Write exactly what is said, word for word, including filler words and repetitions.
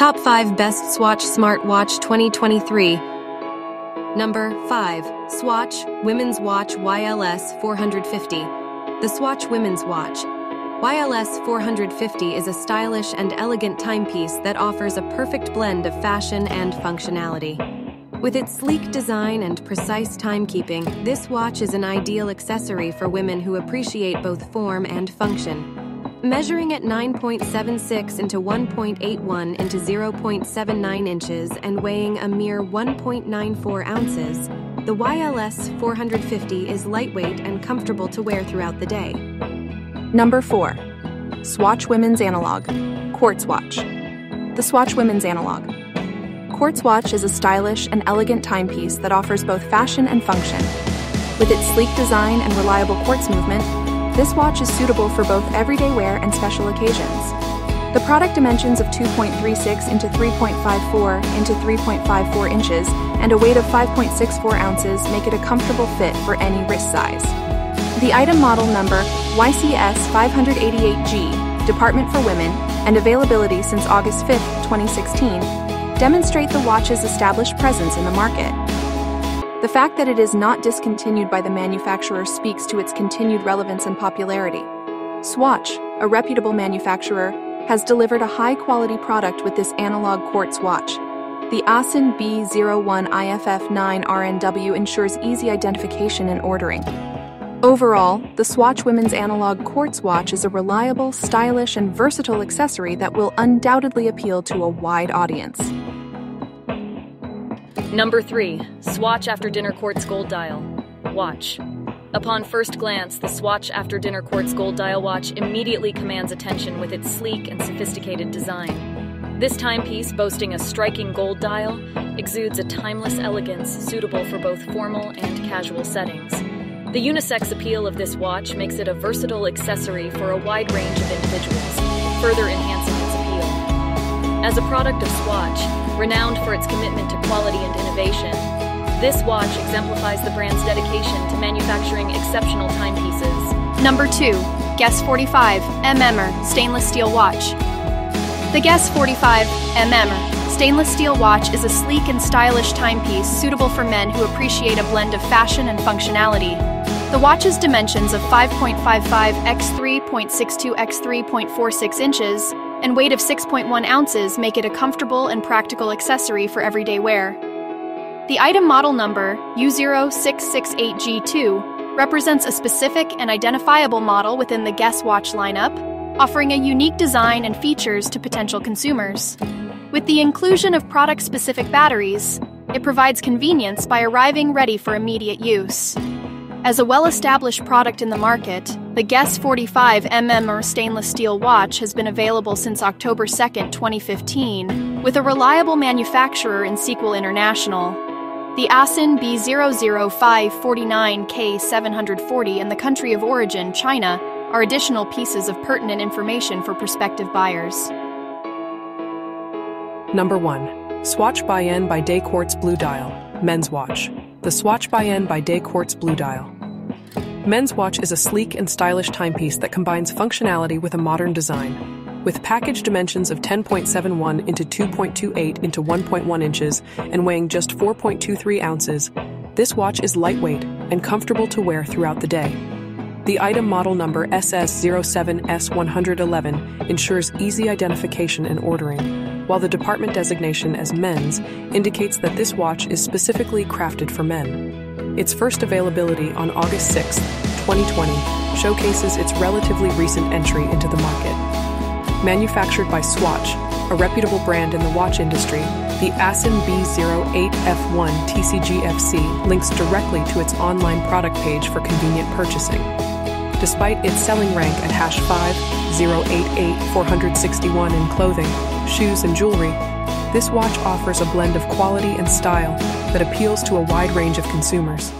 Top five Best Swatch Smartwatch twenty twenty-three. Number five. Swatch Women's Watch Y L S four fifty. The Swatch Women's Watch Y L S four fifty is a stylish and elegant timepiece that offers a perfect blend of fashion and functionality. With its sleek design and precise timekeeping, this watch is an ideal accessory for women who appreciate both form and function. Measuring at nine point seven six into one point eight one into zero point seven nine inches and weighing a mere one point nine four ounces, the Y L S four fifty is lightweight and comfortable to wear throughout the day. Number four. Swatch Women's Analog Quartz Watch. The Swatch Women's Analog Quartz Watch is a stylish and elegant timepiece that offers both fashion and function. With its sleek design and reliable quartz movement, this watch is suitable for both everyday wear and special occasions. The product dimensions of two point three six into three point five four into three point five four inches and a weight of five point six four ounces make it a comfortable fit for any wrist size. The item model number Y C S five eight eight G, Department for Women, and availability since August fifth, twenty sixteen, demonstrate the watch's established presence in the market. The fact that it is not discontinued by the manufacturer speaks to its continued relevance and popularity. Swatch, a reputable manufacturer, has delivered a high-quality product with this analog quartz watch. The A S I N B zero one I F F nine R N W ensures easy identification and ordering. Overall, the Swatch Women's Analog Quartz Watch is a reliable, stylish, and versatile accessory that will undoubtedly appeal to a wide audience. Number three. Swatch After Dinner Quartz Gold Dial Watch. Upon first glance, the Swatch After Dinner Quartz Gold Dial watch immediately commands attention with its sleek and sophisticated design. This timepiece, boasting a striking gold dial, exudes a timeless elegance suitable for both formal and casual settings. The unisex appeal of this watch makes it a versatile accessory for a wide range of individuals, further enhancing its appeal. As a product of Swatch, renowned for its commitment to quality and innovation, this watch exemplifies the brand's dedication to manufacturing exceptional timepieces. Number two. Guess forty-five millimeter Stainless Steel Watch. The Guess forty-five millimeter Stainless Steel Watch is a sleek and stylish timepiece suitable for men who appreciate a blend of fashion and functionality. The watch's dimensions of five point five five by three point six two by three point four six inches and weight of six point one ounces make it a comfortable and practical accessory for everyday wear. The item model number, U zero six six eight G two, represents a specific and identifiable model within the Guess watch lineup, offering a unique design and features to potential consumers. With the inclusion of product-specific batteries, it provides convenience by arriving ready for immediate use. As a well-established product in the market, the Guess forty-five millimeter stainless steel watch has been available since October second, twenty fifteen, with a reliable manufacturer in Sequel International. The A S I N B zero zero five four nine K seven four zero and the country of origin, China, are additional pieces of pertinent information for prospective buyers. Number one. Swatch Bayen by Day Quartz Blue Dial Men's Watch. The Swatch Bayen by Day Quartz Blue Dial. Men's watch is a sleek and stylish timepiece that combines functionality with a modern design. With package dimensions of ten point seven one into two point two eight into one point one inches and weighing just four point two three ounces, this watch is lightweight and comfortable to wear throughout the day. The item model number S S zero seven S one one one ensures easy identification and ordering, while the department designation as men's indicates that this watch is specifically crafted for men. Its first availability on August sixth, twenty twenty, showcases its relatively recent entry into the market. Manufactured by Swatch, a reputable brand in the watch industry, the A S I N B zero eight F one T C G F C links directly to its online product page for convenient purchasing. Despite its selling rank at hash five zero eight eight four six one in clothing, shoes, and jewelry, this watch offers a blend of quality and style that appeals to a wide range of consumers.